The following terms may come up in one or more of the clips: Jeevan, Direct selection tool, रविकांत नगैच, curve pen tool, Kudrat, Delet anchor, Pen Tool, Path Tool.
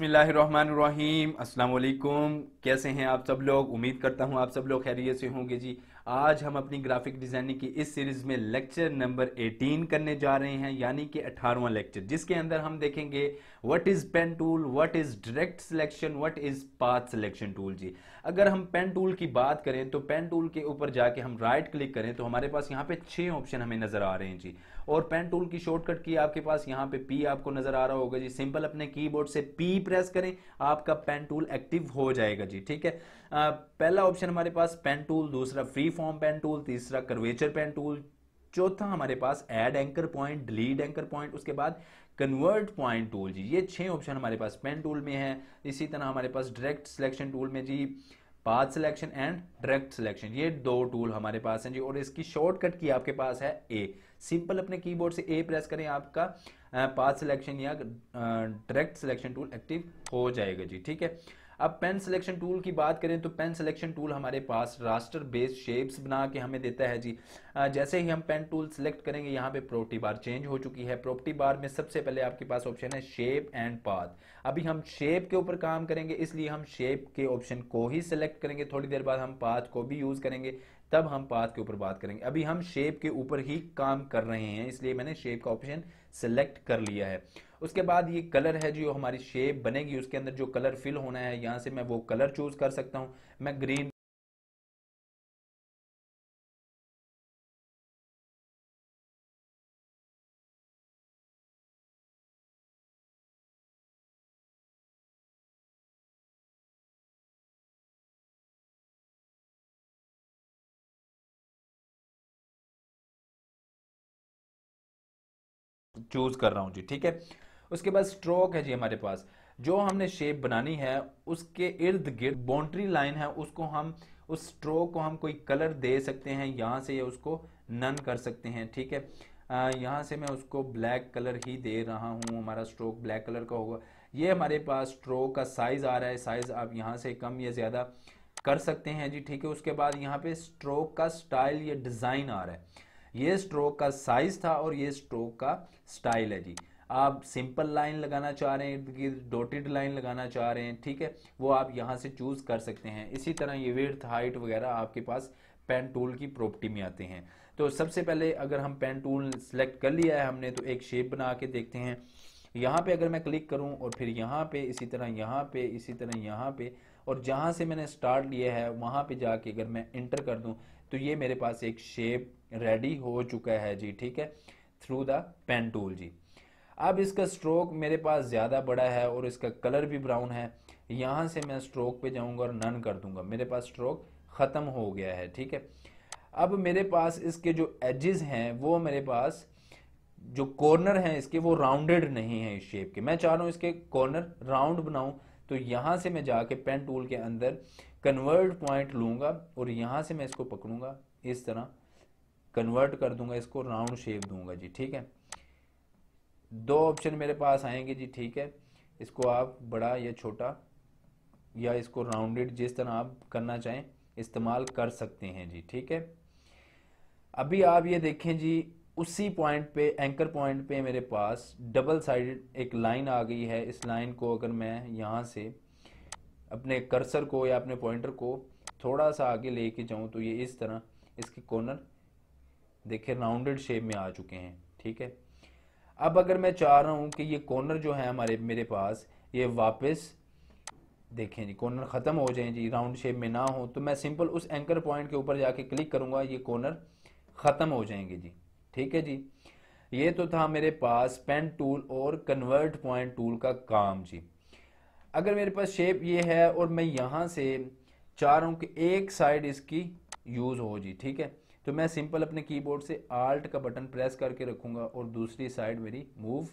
बिस्मिल्लाहिर्रहमानिर्रहीम, अस्सलाम वालेकुम। कैसे हैं आप सब लोग? उम्मीद करता हूं आप सब लोग खैरियत से होंगे जी। आज हम अपनी ग्राफिक डिज़ाइनिंग की इस सीरीज़ में लेक्चर नंबर 18 करने जा रहे हैं, यानी कि 18वां लेक्चर, जिसके अंदर हम देखेंगे what is pen tool, what is direct selection, what is path selection tool जी। अगर हम पेन टूल की बात करें तो पेन टूल के ऊपर जाके हम राइट क्लिक करें तो हमारे पास यहाँ पे 6 ऑप्शन हमें नज़र आ रहे हैं जी। और पेन टूल की शॉर्टकट की आपके पास यहाँ पे पी आपको नज़र आ रहा होगा जी। सिंपल अपने कीबोर्ड से पी प्रेस करें, आपका पेन टूल एक्टिव हो जाएगा जी। ठीक है, पहला ऑप्शन हमारे पास पेन टूल, दूसरा फ्री फॉर्म पेन टूल, तीसरा कर्वेचर पेन टूल, चौथा हमारे पास add anchor point, delete anchor point, उसके बाद कन्वर्ट पॉइंट टूल जी। ये 6 ऑप्शन हमारे पास पेन टूल में है। इसी तरह हमारे पास डायरेक्ट सिलेक्शन टूल में जी path selection and direct selection, ये 2 टूल हमारे पास हैं जी। और इसकी शॉर्टकट की आपके पास है ए। सिंपल अपने कीबोर्ड से ए प्रेस करें, आपका पाथ सिलेक्शन या डायरेक्ट सिलेक्शन टूल एक्टिव हो जाएगा जी। ठीक है, अब पेन सिलेक्शन टूल की बात करें तो पेन सिलेक्शन टूल हमारे पास रास्टर बेस्ड शेप्स बना के हमें देता है जी। जैसे ही हम पेन टूल सेलेक्ट करेंगे यहाँ पे प्रॉपर्टी बार चेंज हो चुकी है। प्रॉपर्टी बार में सबसे पहले आपके पास ऑप्शन है शेप एंड पाथ। अभी हम शेप के ऊपर काम करेंगे, इसलिए हम शेप के ऑप्शन को ही सिलेक्ट करेंगे। थोड़ी देर बाद हम पाथ को भी यूज़ करेंगे, तब हम पाथ के ऊपर बात करेंगे। अभी हम शेप के ऊपर ही काम कर रहे हैं, इसलिए मैंने शेप का ऑप्शन सेलेक्ट कर लिया है। उसके बाद ये कलर है जो हमारी शेप बनेगी, उसके अंदर जो कलर फिल होना है, यहाँ से मैं वो कलर चूज कर सकता हूँ। मैं ग्रीन चूज कर रहा हूँ जी। ठीक है, उसके बाद स्ट्रोक है जी हमारे पास। जो हमने शेप बनानी है उसके इर्द गिर्द बाउंड्री लाइन है, उसको हम उस स्ट्रोक को हम कोई कलर दे सकते हैं। यहाँ से उसको नन कर सकते हैं। ठीक है, यहाँ से मैं उसको ब्लैक कलर ही दे रहा हूँ, हमारा स्ट्रोक ब्लैक कलर का होगा। ये हमारे पास स्ट्रोक का साइज़ आ रहा है, साइज़ आप यहाँ से कम या ज़्यादा कर सकते हैं जी। ठीक है, उसके बाद यहाँ पर स्ट्रोक का स्टाइल या डिज़ाइन आ रहा है। ये स्ट्रोक का साइज था और ये स्ट्रोक का स्टाइल है जी। आप सिंपल लाइन लगाना चाह रहे हैं, डॉटेड लाइन लगाना चाह रहे हैं, ठीक है, वो आप यहाँ से चूज़ कर सकते हैं। इसी तरह ये विड्थ हाइट वगैरह आपके पास पेन टूल की प्रॉपर्टी में आते हैं। तो सबसे पहले अगर हम पेन टूल सेलेक्ट कर लिया है हमने तो एक शेप बना के देखते हैं। यहाँ पे अगर मैं क्लिक करूँ और फिर यहाँ पे, इसी तरह यहाँ पे, इसी तरह यहाँ पे, और जहाँ से मैंने स्टार्ट लिया है वहाँ पे जाके अगर मैं इंटर कर दूँ तो ये मेरे पास एक शेप रेडी हो चुका है जी। ठीक है, थ्रू द पेन टूल जी। अब इसका स्ट्रोक मेरे पास ज़्यादा बड़ा है और इसका कलर भी ब्राउन है। यहाँ से मैं स्ट्रोक पे जाऊँगा और नन कर दूँगा, मेरे पास स्ट्रोक ख़त्म हो गया है। ठीक है, अब मेरे पास इसके जो एजेस हैं, वो मेरे पास जो कॉर्नर हैं इसके, वो राउंडेड नहीं हैं। इस शेप के मैं चाह रहा हूँ इसके कॉर्नर राउंड बनाऊँ, तो यहाँ से मैं जाके पेन टूल के अंदर कन्वर्ट पॉइंट लूँगा और यहाँ से मैं इसको पकड़ूँगा, इस तरह कन्वर्ट कर दूंगा, इसको राउंड शेप दूंगा जी। ठीक है, 2 ऑप्शन मेरे पास आएंगे जी। ठीक है, इसको आप बड़ा या छोटा या इसको राउंडेड जिस तरह आप करना चाहें इस्तेमाल कर सकते हैं जी। ठीक है, अभी आप ये देखें जी, उसी पॉइंट पे एंकर पॉइंट पे मेरे पास डबल साइडेड एक लाइन आ गई है। इस लाइन को अगर मैं यहाँ से अपने कर्सर को या अपने पॉइंटर को थोड़ा सा आगे ले के जाऊँ तो ये इस तरह इसके कॉर्नर देखिए राउंडेड शेप में आ चुके हैं। ठीक है, अब अगर मैं चाह रहा हूँ कि ये कॉर्नर जो है हमारे मेरे पास ये वापस देखें जी, कॉर्नर ख़त्म हो जाएं जी, राउंड शेप में ना हो, तो मैं सिंपल उस एंकर पॉइंट के ऊपर जाके क्लिक करूँगा, ये कॉर्नर ख़त्म हो जाएंगे जी। ठीक है जी, ये तो था मेरे पास पेन टूल और कन्वर्ट पॉइंट टूल का काम जी। अगर मेरे पास शेप ये है और मैं यहाँ से चाह रहा हूँ कि एक साइड इसकी यूज़ हो जी। ठीक है, तो मैं सिंपल अपने कीबोर्ड से आल्ट का बटन प्रेस करके रखूँगा और दूसरी साइड मेरी मूव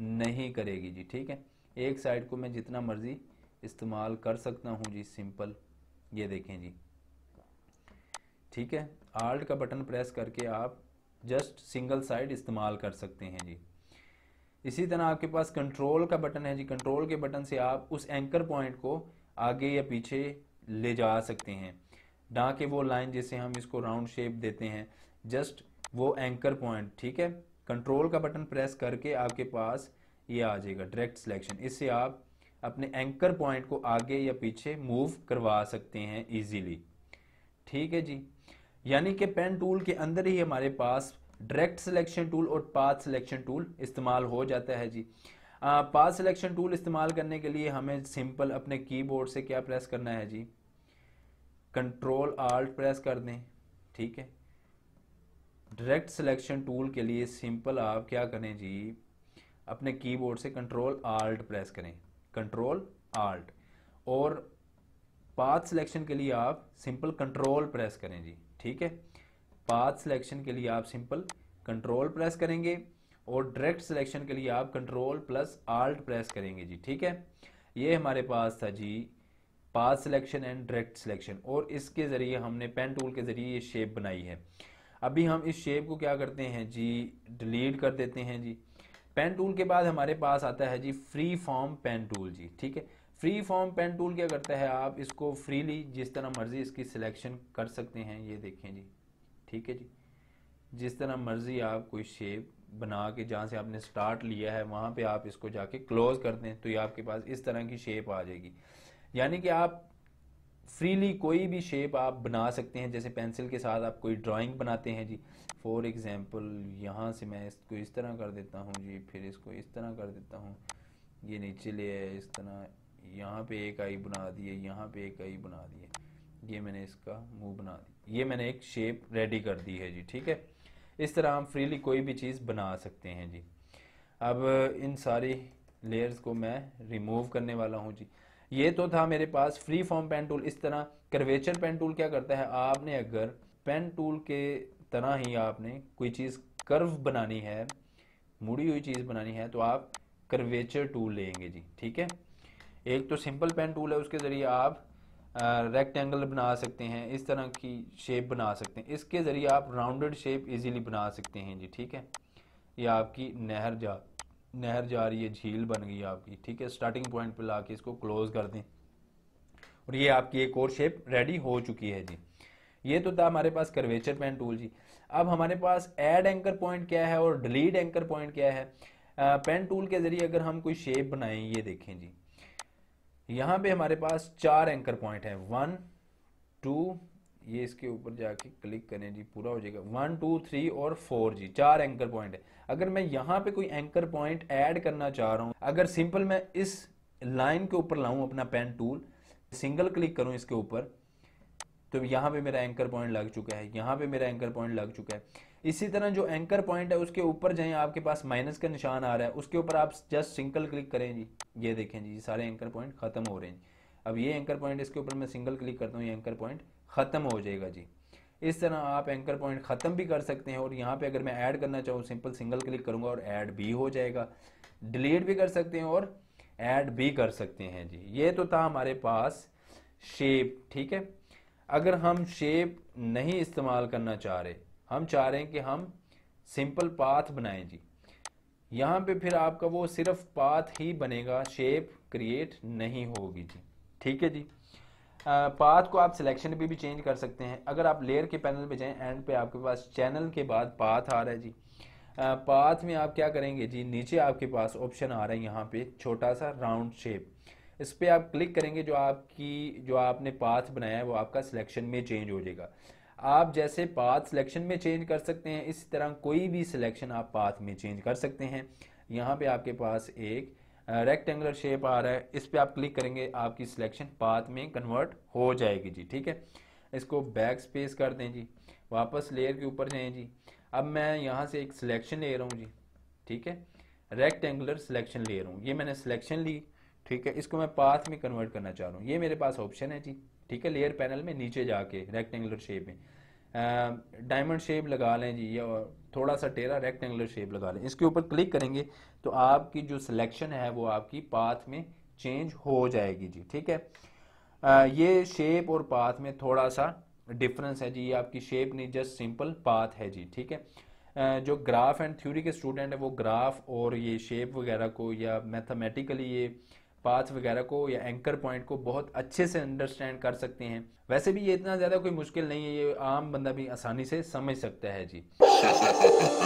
नहीं करेगी जी। ठीक है, एक साइड को मैं जितना मर्ज़ी इस्तेमाल कर सकता हूँ जी। सिंपल ये देखें जी। ठीक है, आल्ट का बटन प्रेस करके आप जस्ट सिंगल साइड इस्तेमाल कर सकते हैं जी। इसी तरह आपके पास कंट्रोल का बटन है जी। कंट्रोल के बटन से आप उस एंकर पॉइंट को आगे या पीछे ले जा सकते हैं, ना कि वो लाइन जैसे हम इसको राउंड शेप देते हैं, जस्ट वो एंकर पॉइंट। ठीक है, कंट्रोल का बटन प्रेस करके आपके पास ये आ जाएगा डायरेक्ट सिलेक्शन। इससे आप अपने एंकर पॉइंट को आगे या पीछे मूव करवा सकते हैं इजीली। ठीक है जी, यानी कि पेन टूल के अंदर ही हमारे पास डायरेक्ट सिलेक्शन टूल और पाथ सिलेक्शन टूल इस्तेमाल हो जाता है जी। पाथ सिलेक्शन टूल इस्तेमाल करने के लिए हमें सिंपल अपने कीबोर्ड से क्या प्रेस करना है जी, कंट्रोल आल्ट प्रेस कर दें। ठीक है, डायरेक्ट सिलेक्शन टूल के लिए सिंपल आप क्या करें जी, अपने कीबोर्ड से कंट्रोल आल्ट प्रेस करें, कंट्रोल आल्ट। और पाथ सिलेक्शन के लिए आप सिंपल कंट्रोल प्रेस करें जी। ठीक है, पाथ सिलेक्शन के लिए आप सिंपल कंट्रोल प्रेस करेंगे और डायरेक्ट सिलेक्शन के लिए आप कंट्रोल प्लस आल्ट प्रेस करेंगे जी। ठीक है, ये हमारे पास था जी path selection and direct selection, और इसके ज़रिए हमने पेन टूल के ज़रिए ये शेप बनाई है। अभी हम इस शेप को क्या करते हैं जी, डिलीट कर देते हैं जी। पेन टूल के बाद हमारे पास आता है जी फ्री फॉर्म पेन टूल जी। ठीक है, फ्री फॉर्म पेन टूल क्या करता है, आप इसको फ्रीली जिस तरह मर्जी इसकी सिलेक्शन कर सकते हैं, ये देखें जी। ठीक है जी, जिस तरह मर्जी आप कोई शेप बना के जहाँ से आपने स्टार्ट लिया है वहाँ पे आप इसको जाके क्लोज कर दें तो ये आपके पास इस तरह की शेप आ जाएगी। यानी कि आप फ्रीली कोई भी शेप आप बना सकते हैं, जैसे पेंसिल के साथ आप कोई ड्राइंग बनाते हैं जी। फॉर एग्जांपल यहाँ से मैं इसको इस तरह कर देता हूँ जी, फिर इसको इस तरह कर देता हूँ, ये नीचे ले आए इस तरह, यहाँ पे एक आई बना दी है, यहाँ पे एक आई बना दी है, ये मैंने इसका मुंह बना दिया, ये मैंने एक शेप रेडी कर दी है जी। ठीक है, इस तरह हम फ्रीली कोई भी चीज़ बना सकते हैं जी। अब इन सारी लेयर्स को मैं रिमूव करने वाला हूँ जी। ये तो था मेरे पास फ्री फॉर्म पेन टूल। इस तरह कर्वेचर पेन टूल क्या करता है, आपने अगर पेन टूल के तरह ही आपने कोई चीज़ कर्व बनानी है, मुड़ी हुई चीज़ बनानी है, तो आप कर्वेचर टूल लेंगे जी। ठीक है, एक तो सिंपल पेन टूल है, उसके ज़रिए आप रेक्टेंगल बना सकते हैं, इस तरह की शेप बना सकते हैं, इसके ज़रिए आप राउंडेड शेप ईजीली बना सकते हैं जी। ठीक है, ये आपकी नहर जा रही है, झील बन गई आपकी। ठीक है, स्टार्टिंग पॉइंट पे लाके इसको क्लोज कर दें और ये आपकी एक और शेप रेडी हो चुकी है जी। ये तो था हमारे पास कर्वेचर पेन टूल जी। अब हमारे पास ऐड एंकर पॉइंट क्या है और डिलीट एंकर पॉइंट क्या है। पेन टूल के जरिए अगर हम कोई शेप बनाएं, ये देखें जी, यहाँ पे हमारे पास 4 एंकर पॉइंट है, 1 2, ये इसके ऊपर जाके क्लिक करें जी, पूरा हो जाएगा, 1 2 3 और 4 जी, 4 एंकर पॉइंट है। अगर मैं यहाँ पे कोई एंकर पॉइंट ऐड करना चाह रहा हूँ, अगर सिंपल मैं इस लाइन के ऊपर लाऊं अपना पेन टूल, सिंगल क्लिक करूँ इसके ऊपर, तो यहाँ पे मेरा एंकर पॉइंट लग चुका है, यहाँ पे मेरा एंकर पॉइंट लग चुका है। इसी तरह जो एंकर पॉइंट है उसके ऊपर जाएं, आपके पास माइनस का निशान आ रहा है, उसके ऊपर आप जस्ट सिंगल क्लिक करें जी, ये देखें जी सारे एंकर पॉइंट खत्म हो रहे हैं। अब ये एंकर पॉइंट, इसके ऊपर मैं सिंगल क्लिक करता हूँ, ये एंकर पॉइंट ख़त्म हो जाएगा जी। इस तरह आप एंकर पॉइंट ख़त्म भी कर सकते हैं, और यहाँ पे अगर मैं ऐड करना चाहूँ, सिंपल सिंगल क्लिक करूँगा और ऐड भी हो जाएगा। डिलीट भी कर सकते हैं और ऐड भी कर सकते हैं जी। ये तो था हमारे पास शेप। ठीक है, अगर हम शेप नहीं इस्तेमाल करना चाह रहे, हम चाह रहे हैं कि हम सिंपल पाथ बनाएं जी, यहाँ पे फिर आपका वो सिर्फ पाथ ही बनेगा, शेप क्रिएट नहीं होगी जी। ठीक है जी, पाथ को आप सिलेक्शन पे भी चेंज कर सकते हैं। अगर आप लेयर के पैनल पे जाएं, एंड पे आपके पास चैनल के बाद पाथ आ रहा है जी। पाथ में आप क्या करेंगे जी, नीचे आपके पास ऑप्शन आ रहा है यहाँ पे छोटा सा राउंड शेप, इस पे आप क्लिक करेंगे, जो आपने पाथ बनाया है वो आपका सिलेक्शन में चेंज हो जाएगा। आप जैसे पाथ सिलेक्शन में चेंज कर सकते हैं, इसी तरह कोई भी सिलेक्शन आप पाथ में चेंज कर सकते हैं। यहाँ पे आपके पास एक रेक्टेंगुलर शेप आ रहा है, इस पे आप क्लिक करेंगे, आपकी सिलेक्शन पाथ में कन्वर्ट हो जाएगी जी। ठीक है, इसको बैक स्पेस कर दें जी, वापस लेयर के ऊपर जाएं जी। अब मैं यहाँ से एक सिलेक्शन ले रहा हूँ जी। ठीक है, रेक्टेंगुलर सिलेक्शन ले रहा हूँ, ये मैंने सिलेक्शन ली। ठीक है, इसको मैं पाथ में कन्वर्ट करना चाह रहा हूँ, ये मेरे पास ऑप्शन है जी। ठीक है, लेयर पैनल में नीचे जाके रेक्टेंगुलर शेप में डायमंड शेप लगा लें जी, या थोड़ा सा टेढ़ा रेक्टेंगुलर शेप लगा लें, इसके ऊपर क्लिक करेंगे तो आपकी जो सिलेक्शन है वो आपकी पाथ में चेंज हो जाएगी जी। ठीक है, ये शेप और पाथ में थोड़ा सा डिफरेंस है जी, ये आपकी शेप नहीं, जस्ट सिंपल पाथ है जी। ठीक है, जो ग्राफ एंड थ्योरी के स्टूडेंट है वो ग्राफ और ये शेप वगैरह को, या मैथमेटिकली ये पाथ वगैरह को या एंकर पॉइंट को बहुत अच्छे से अंडरस्टैंड कर सकते हैं। वैसे भी ये इतना ज़्यादा कोई मुश्किल नहीं है, ये आम बंदा भी आसानी से समझ सकता है जी।